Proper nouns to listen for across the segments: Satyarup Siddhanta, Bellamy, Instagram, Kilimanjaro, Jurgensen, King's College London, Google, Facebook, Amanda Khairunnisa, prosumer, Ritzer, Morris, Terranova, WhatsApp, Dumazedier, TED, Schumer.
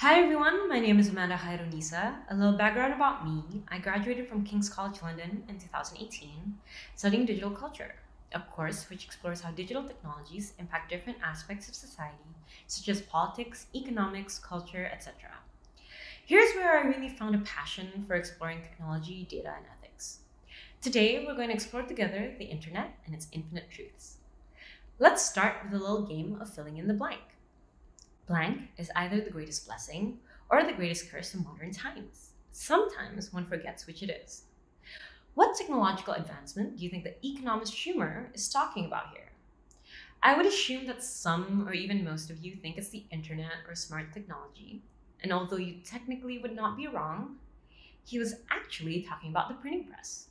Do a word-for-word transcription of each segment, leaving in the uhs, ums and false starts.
Hi everyone, my name is Amanda Khairunnisa. A little background about me. I graduated from King's College London in two thousand eighteen, studying digital culture, a course which explores how digital technologies impact different aspects of society, such as politics, economics, culture, et cetera. Here's where I really found a passion for exploring technology, data, and ethics. Today, we're going to explore together the internet and its infinite truths. Let's start with a little game of filling in the blank. Blank is either the greatest blessing or the greatest curse in modern times. Sometimes one forgets which it is. What technological advancement do you think that economist Schumer is talking about here? I would assume that some or even most of you think it's the internet or smart technology. And although you technically would not be wrong, he was actually talking about the printing press.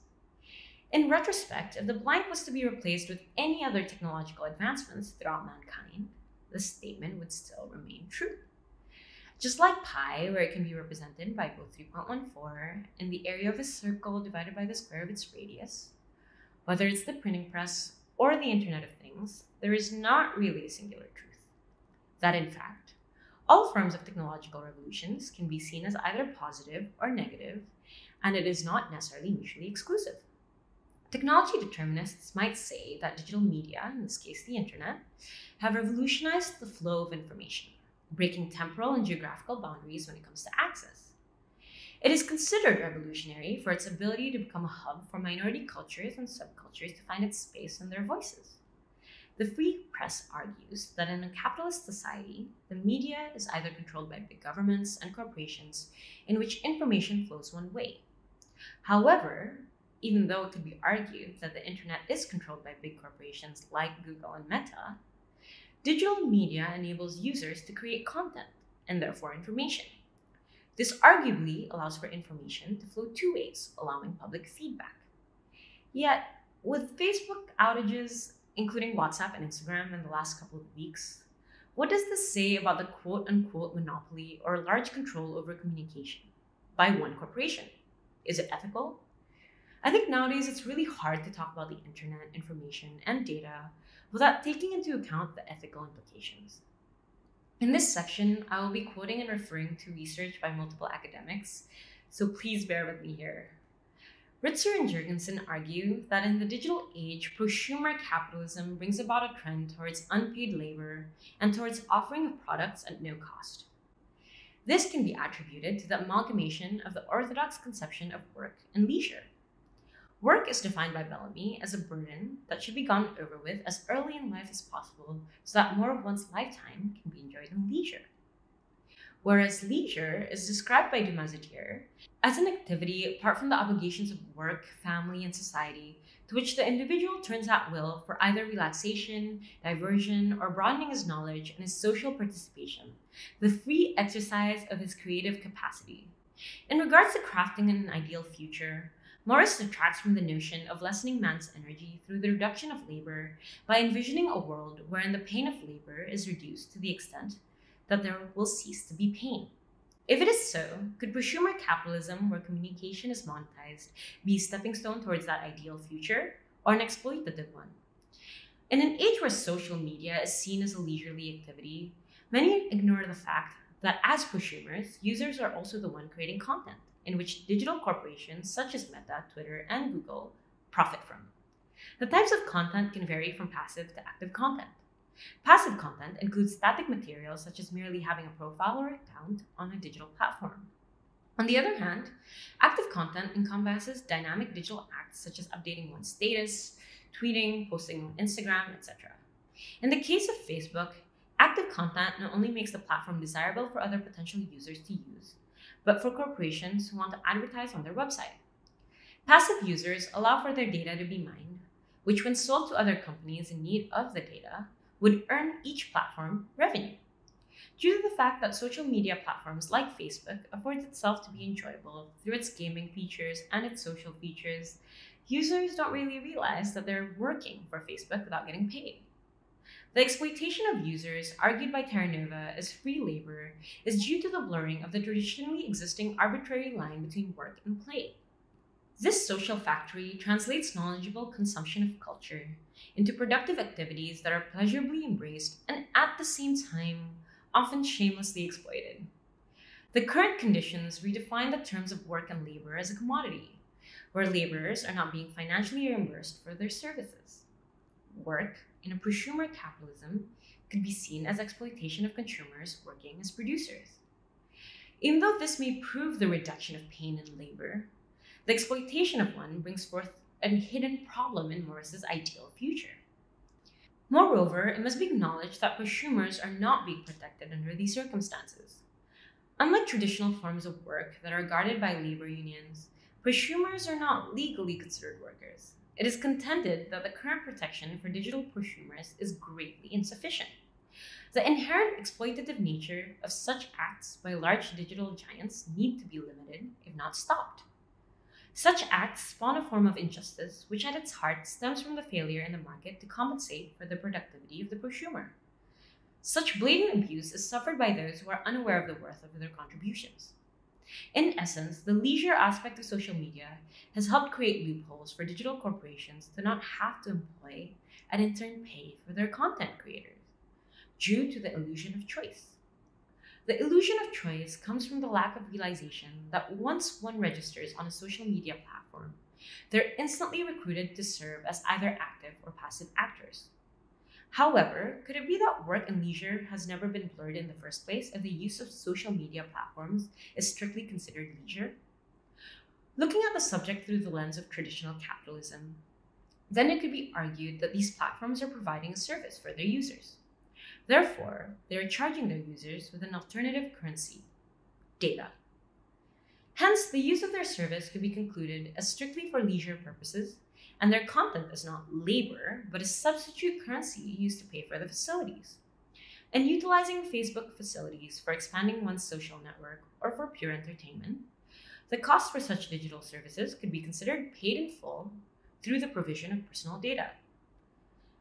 In retrospect, if the blank was to be replaced with any other technological advancements throughout mankind, the statement would still remain true. Just like pi, where it can be represented by both three point one four and the area of a circle divided by the square of its radius, whether it's the printing press or the Internet of Things, there is not really a singular truth. That in fact, all forms of technological revolutions can be seen as either positive or negative, and it is not necessarily mutually exclusive. Technology determinists might say that digital media, in this case the internet, have revolutionized the flow of information, breaking temporal and geographical boundaries when it comes to access. It is considered revolutionary for its ability to become a hub for minority cultures and subcultures to find its space and their voices. The free press argues that in a capitalist society, the media is either controlled by big governments and corporations in which information flows one way. However, even though it could be argued that the internet is controlled by big corporations like Google and Meta, digital media enables users to create content and therefore information. This arguably allows for information to flow two ways, allowing public feedback. Yet, with Facebook outages, including WhatsApp and Instagram in the last couple of weeks, what does this say about the quote-unquote monopoly or large control over communication by one corporation? Is it ethical? I think nowadays it's really hard to talk about the internet, information, and data without taking into account the ethical implications. In this section, I will be quoting and referring to research by multiple academics, so please bear with me here. Ritzer and Jurgensen argue that in the digital age, prosumer capitalism brings about a trend towards unpaid labor and towards offering of products at no cost. This can be attributed to the amalgamation of the orthodox conception of work and leisure. Work is defined by Bellamy as a burden that should be gone over with as early in life as possible so that more of one's lifetime can be enjoyed in leisure. Whereas leisure is described by Dumazedier as an activity apart from the obligations of work, family, and society to which the individual turns at will for either relaxation, diversion, or broadening his knowledge and his social participation, the free exercise of his creative capacity. In regards to crafting an ideal future, Morris detracts from the notion of lessening man's energy through the reduction of labor by envisioning a world wherein the pain of labor is reduced to the extent that there will cease to be pain. If it is so, could prosumer capitalism, where communication is monetized, be a stepping stone towards that ideal future, or an exploitative one? In an age where social media is seen as a leisurely activity, many ignore the fact that as prosumers, users are also the one creating content, in which digital corporations such as Meta, Twitter, and Google profit from. The types of content can vary from passive to active content. Passive content includes static material such as merely having a profile or account on a digital platform. On the other hand, active content encompasses dynamic digital acts such as updating one's status, tweeting, posting on Instagram, et cetera. In the case of Facebook, active content not only makes the platform desirable for other potential users to use, but for corporations who want to advertise on their website. Passive users allow for their data to be mined, which when sold to other companies in need of the data, would earn each platform revenue. Due to the fact that social media platforms like Facebook affords itself to be enjoyable through its gaming features and its social features, users don't really realize that they're working for Facebook without getting paid. The exploitation of users, argued by Terranova as free labor, is due to the blurring of the traditionally existing arbitrary line between work and play. This social factory translates knowledgeable consumption of culture into productive activities that are pleasurably embraced and at the same time often shamelessly exploited. The current conditions redefine the terms of work and labor as a commodity, where laborers are not being financially reimbursed for their services. Work in a prosumer capitalism could be seen as exploitation of consumers working as producers. Even though this may prove the reduction of pain in labor, the exploitation of one brings forth a hidden problem in Morris's ideal future. Moreover, it must be acknowledged that prosumers are not being protected under these circumstances. Unlike traditional forms of work that are guarded by labor unions, prosumers are not legally considered workers. It is contended that the current protection for digital prosumers is greatly insufficient. The inherent exploitative nature of such acts by large digital giants need to be limited, if not stopped. Such acts spawn a form of injustice which at its heart stems from the failure in the market to compensate for the productivity of the prosumer. Such blatant abuse is suffered by those who are unaware of the worth of their contributions. In essence, the leisure aspect of social media has helped create loopholes for digital corporations to not have to employ and in turn pay for their content creators, due to the illusion of choice. The illusion of choice comes from the lack of realization that once one registers on a social media platform, they're instantly recruited to serve as either active or passive actors. However, could it be that work and leisure has never been blurred in the first place if the use of social media platforms is strictly considered leisure? Looking at the subject through the lens of traditional capitalism, then it could be argued that these platforms are providing a service for their users. Therefore, they are charging their users with an alternative currency, data. Hence, the use of their service could be concluded as strictly for leisure purposes, and their content is not labor, but a substitute currency used to pay for the facilities. And utilizing Facebook facilities for expanding one's social network or for pure entertainment, the cost for such digital services could be considered paid in full through the provision of personal data.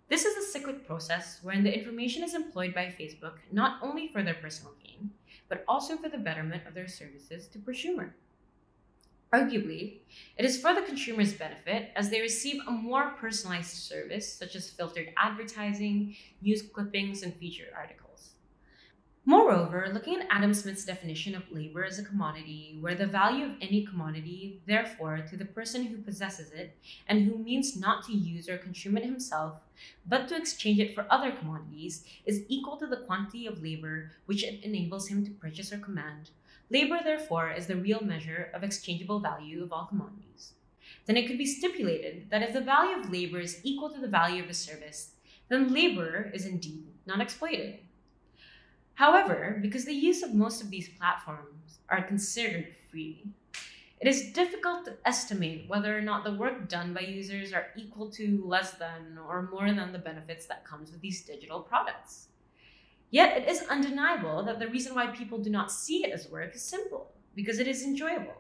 This is a cyclic process wherein the information is employed by Facebook not only for their personal gain, but also for the betterment of their services to prosumer. Arguably, it is for the consumer's benefit as they receive a more personalized service such as filtered advertising, news clippings, and featured articles. Moreover, looking at Adam Smith's definition of labor as a commodity, where the value of any commodity, therefore, to the person who possesses it and who means not to use or consume it himself, but to exchange it for other commodities, is equal to the quantity of labor which it enables him to purchase or command. Labor, therefore, is the real measure of exchangeable value of all commodities. Then it could be stipulated that if the value of labor is equal to the value of a service, then labor is indeed not exploited. However, because the use of most of these platforms are considered free, it is difficult to estimate whether or not the work done by users are equal to, less than, or more than the benefits that comes with these digital products. Yet it is undeniable that the reason why people do not see it as work is simple, because it is enjoyable.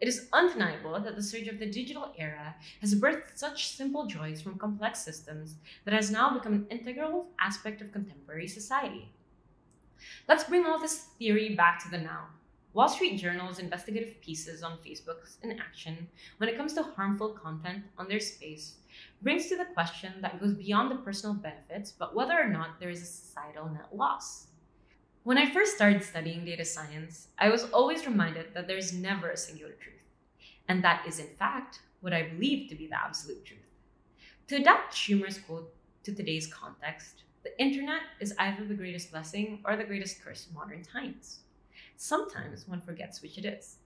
It is undeniable that the surge of the digital era has birthed such simple joys from complex systems that has now become an integral aspect of contemporary society. Let's bring all this theory back to the now. Wall Street Journal's investigative pieces on Facebook's inaction when it comes to harmful content on their space brings to the question that goes beyond the personal benefits, but whether or not there is a societal net loss. When I first started studying data science, I was always reminded that there is never a singular truth, and that is in fact what I believe to be the absolute truth. To adapt Schumer's quote to today's context, the internet is either the greatest blessing or the greatest curse in modern times. Sometimes one forgets which it is.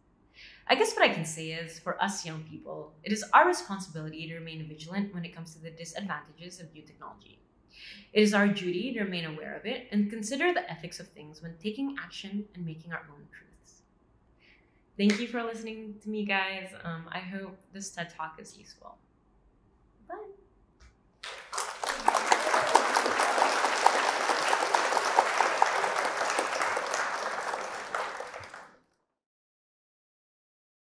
I guess what I can say is, for us young people, it is our responsibility to remain vigilant when it comes to the disadvantages of new technology. It is our duty to remain aware of it and consider the ethics of things when taking action and making our own truths. Thank you for listening to me, guys. Um, I hope this TED Talk is useful.